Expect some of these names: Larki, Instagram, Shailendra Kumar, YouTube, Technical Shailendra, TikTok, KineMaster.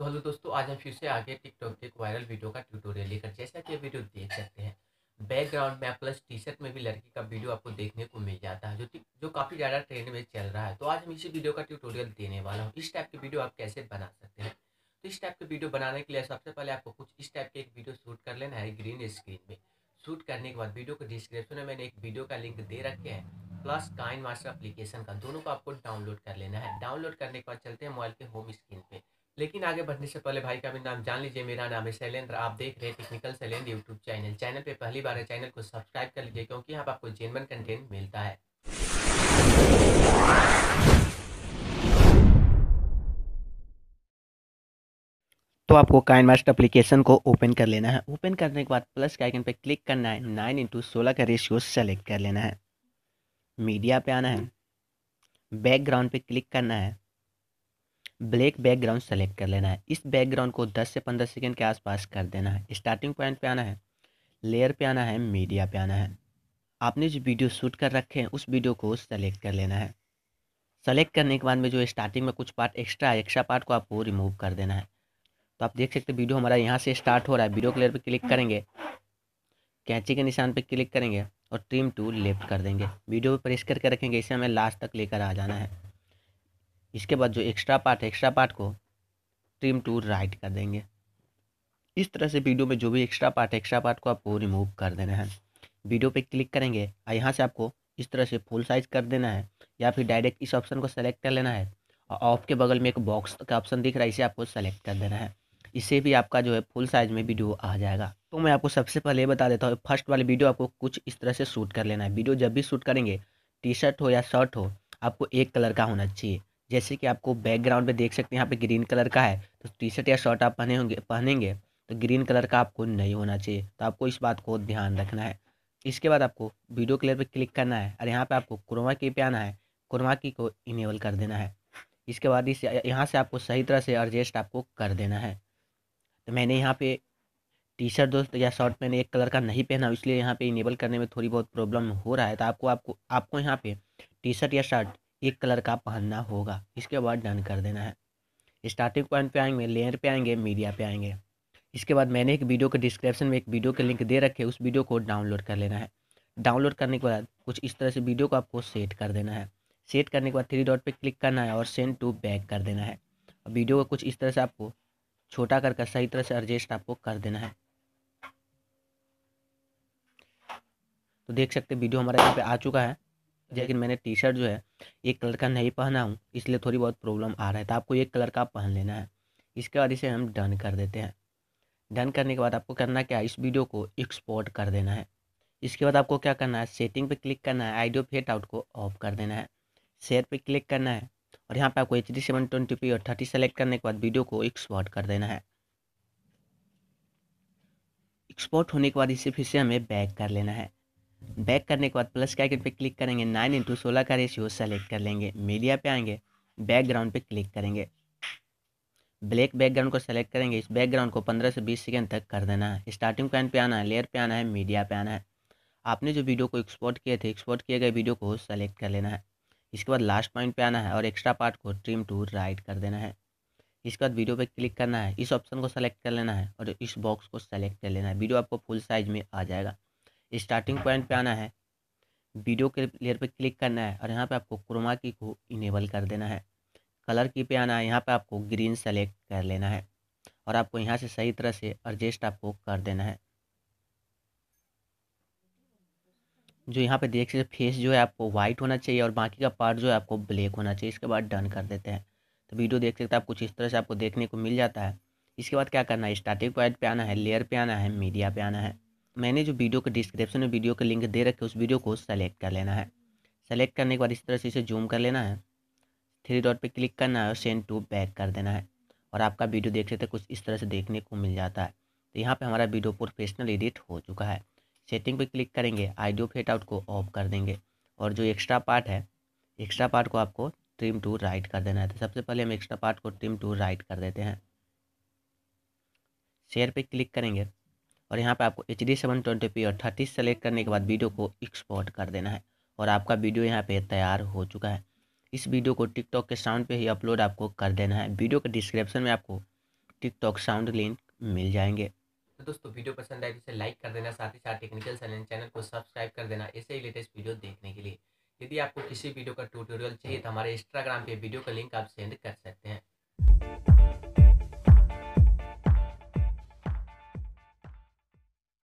तो हेलो दोस्तों, आज हम फिर से आगे टिकटॉक के एक वायरल वीडियो का ट्यूटोरियल लेकर, जैसा कि वीडियो देख सकते हैं बैकग्राउंड में प्लस टी शर्ट में भी लड़की का वीडियो आपको देखने को मिल जाता है जो काफ़ी ज़्यादा ट्रेंड में चल रहा है। तो आज हम इसी वीडियो का ट्यूटोरियल देने वाला हूँ। इस टाइप के वीडियो आप कैसे बना सकते हैं। तो इस टाइप के वीडियो बनाने के लिए सबसे पहले आपको कुछ इस टाइप के एक वीडियो शूट कर लेना है। ग्रीन स्क्रीन में शूट करने के बाद वीडियो को डिस्क्रिप्शन में मैंने एक वीडियो का लिंक दे रखे है, प्लस काइनमास्टर एप्लीकेशन का, दोनों को आपको डाउनलोड कर लेना है। डाउनलोड करने के बाद चलते हैं मोबाइल के होम स्क्रीन पे। लेकिन आगे बढ़ने से पहले भाई का भी नाम जान लीजिए। मेरा नाम है शैलेंद्र, आप देख रहे हैं technical Shailendra YouTube channel. Channel पे पहली बार है, चैनल को सब्सक्राइब कर लीजिए क्योंकि यहाँ पर आपको जेन्युइन कंटेंट मिलता है। तो आपको काइनमास्टर एप्लीकेशन को ओपन कर लेना है। ओपन करने के बाद प्लस के आइकन पर क्लिक करना है, 9:16 का रेशियो सेलेक्ट कर लेना है, मीडिया पे आना है, बैकग्राउंड पे क्लिक करना है, ब्लैक बैकग्राउंड सेलेक्ट कर लेना है। इस बैकग्राउंड को 10 से 15 सेकंड के आसपास कर देना है। स्टार्टिंग पॉइंट पे आना है, लेयर पे आना है, मीडिया पे आना है। आपने जो वीडियो शूट कर रखे हैं उस वीडियो को सेलेक्ट कर लेना है। सेलेक्ट करने के बाद में जो स्टार्टिंग में कुछ पार्ट एक्स्ट्रा है, एक्स्ट्रा पार्ट को आपको रिमूव कर देना है। तो आप देख सकते हैं वीडियो हमारा यहाँ से स्टार्ट हो रहा है। वीडियो क्लियर पर क्लिक करेंगे, कैंची के निशान पर क्लिक करेंगे और ट्रिम टू लेफ्ट कर देंगे। वीडियो पर प्रेस करके रखेंगे, इसे हमें लास्ट तक लेकर आ जाना है। इसके बाद जो एक्स्ट्रा पार्ट को ट्रिम टू राइट कर देंगे। इस तरह से वीडियो में जो भी एक्स्ट्रा पार्ट को आपको रिमूव कर देना है। वीडियो पे क्लिक करेंगे और यहाँ से आपको इस तरह से फुल साइज कर देना है या फिर डायरेक्ट इस ऑप्शन को सेलेक्ट कर लेना है। और ऑफ के बगल में एक बॉक्स का ऑप्शन दिख रहा है, इसे आपको सेलेक्ट कर देना है। इससे भी आपका जो है फुल साइज में वीडियो आ जाएगा। तो मैं आपको सबसे पहले बता देता हूँ, फर्स्ट वाले वीडियो आपको कुछ इस तरह से शूट कर लेना है। वीडियो जब भी शूट करेंगे, टी शर्ट हो या शर्ट हो, आपको एक कलर का होना चाहिए। जैसे कि आपको बैकग्राउंड में देख सकते हैं यहाँ पे ग्रीन कलर का है, तो टी शर्ट या शर्ट आप पहनेंगे तो ग्रीन कलर का आपको नहीं होना चाहिए। तो आपको इस बात को ध्यान रखना है। इसके बाद आपको वीडियो क्लियर पे क्लिक करना है और यहाँ पे आपको क्रोमा की पे आना है, क्रोमा की को इनेबल कर देना है। इसके बाद इस यहाँ से आपको सही तरह से एडजस्ट आपको कर देना है। तो मैंने यहाँ पर टी शर्ट दोस्त या शर्ट मैंने एक कलर का नहीं पहना, इसलिए यहाँ पर इनेबल करने में थोड़ी बहुत प्रॉब्लम हो रहा है। तो आपको आपको आपको यहाँ पर टी शर्ट या शर्ट एक कलर का पहनना होगा। इसके बाद डन कर देना है। स्टार्टिंग पॉइंट पे आएंगे, लेयर पे आएंगे, मीडिया पे आएंगे। इसके बाद मैंने एक वीडियो के डिस्क्रिप्शन में एक वीडियो के लिंक दे रखे, उस वीडियो को डाउनलोड कर लेना है। डाउनलोड करने के बाद कुछ इस तरह से वीडियो को आपको सेट कर देना है। सेट करने के बाद 3 डॉट पे क्लिक करना है और सेंड टू बैक कर देना है। वीडियो को कुछ इस तरह से आपको छोटा करके सही तरह से एडजस्ट आपको कर देना है। तो देख सकते वीडियो हमारा यहाँ पे आ चुका है, लेकिन मैंने टी शर्ट जो है एक कलर का नहीं पहना हूँ, इसलिए थोड़ी बहुत प्रॉब्लम आ रहा है। तो आपको एक कलर का पहन लेना है। इसके बाद इसे हम डन कर देते हैं। डन करने के बाद आपको करना क्या है, इस वीडियो को एक्सपोर्ट कर देना है। इसके बाद आपको क्या करना है, सेटिंग पे क्लिक करना है, ऑडियो फेड आउट को ऑफ कर देना है, शेयर पे क्लिक करना है और यहाँ पर आपको HD 720p और 30 सेलेक्ट करने के बाद वीडियो को एक्सपोर्ट कर देना है। एक्सपोर्ट होने के बाद इसे फिर से हमें बैक कर लेना है। बैक करने के बाद प्लस के आइकन पे क्लिक करेंगे, 9:16 का रेशियो सेलेक्ट कर लेंगे, मीडिया पे आएंगे, बैकग्राउंड पे क्लिक करेंगे, ब्लैक बैकग्राउंड को सेलेक्ट करेंगे। इस बैकग्राउंड को 15 से 20 सेकंड तक कर देना है। स्टार्टिंग पॉइंट पे आना है, लेयर पे आना है, मीडिया पे आना है। आपने जो वीडियो को एक्सपोर्ट किए थे, एक्सपोर्ट किए गए वीडियो को सेलेक्ट कर लेना है। इसके बाद लास्ट पॉइंट पर आना है और एक्स्ट्रा पार्ट को ट्रिम टू राइट कर देना है। इसके बाद वीडियो पर क्लिक करना है, इस ऑप्शन को सेलेक्ट कर लेना है और इस बॉक्स को सेलेक्ट कर लेना है। वीडियो आपको फुल साइज में आ जाएगा। स्टार्टिंग पॉइंट पे आना है, वीडियो के लेयर पे क्लिक करना है और यहाँ पे आपको क्रोमा की को इनेबल कर देना है। कलर की पे आना है, यहाँ पे आपको ग्रीन सेलेक्ट कर लेना है और आपको यहाँ से सही तरह से एडजस्ट आपको कर देना है। जो यहाँ पे देख सकते फेस जो है आपको वाइट होना चाहिए और बाकी का पार्ट जो है आपको ब्लैक होना चाहिए। इसके बाद डन कर देते हैं। तो वीडियो देख सकते हैं आप कुछ इस तरह से आपको देखने को मिल जाता है। इसके बाद क्या करना है, स्टार्टिंग पॉइंट पे आना है, लेयर पे आना है, मीडिया पे आना है। मैंने जो वीडियो के डिस्क्रिप्शन में वीडियो के लिंक दे रखे, उस वीडियो को सेलेक्ट कर लेना है। सेलेक्ट करने के बाद इस तरह से इसे जूम कर लेना है, 3 डॉट पे क्लिक करना है और सेंड टू बैक कर देना है। और आपका वीडियो देख सकते हैं कुछ इस तरह से देखने को मिल जाता है। तो यहाँ पे हमारा वीडियो प्रोफेशनल एडिट हो चुका है। सेटिंग पे क्लिक करेंगे, ऑडियो फेड आउट को ऑफ कर देंगे और जो एक्स्ट्रा पार्ट है, एक्स्ट्रा पार्ट को आपको ट्रिम टू राइट कर देना है। तो सबसे पहले हम एक्स्ट्रा पार्ट को ट्रिम टू राइट कर देते हैं। शेयर पे क्लिक करेंगे और यहाँ पे आपको HD 720p और 30 सेलेक्ट करने के बाद वीडियो को एक्सपोर्ट कर देना है और आपका वीडियो यहाँ पे तैयार हो चुका है। इस वीडियो को टिकटॉक के साउंड पे ही अपलोड आपको कर देना है। वीडियो के डिस्क्रिप्शन में आपको टिकटॉक साउंड लिंक मिल जाएंगे। तो दोस्तों वीडियो पसंद आए तो इसे लाइक कर देना, साथ ही साथ टेक्निकल चैनल को सब्सक्राइब कर देना ऐसे ही लेटेस्ट वीडियो देखने के लिए। यदि आपको किसी वीडियो का ट्यूटोरियल चाहिए तो हमारे इंस्टाग्राम पे वीडियो का लिंक आप सेंड कर सकते हैं।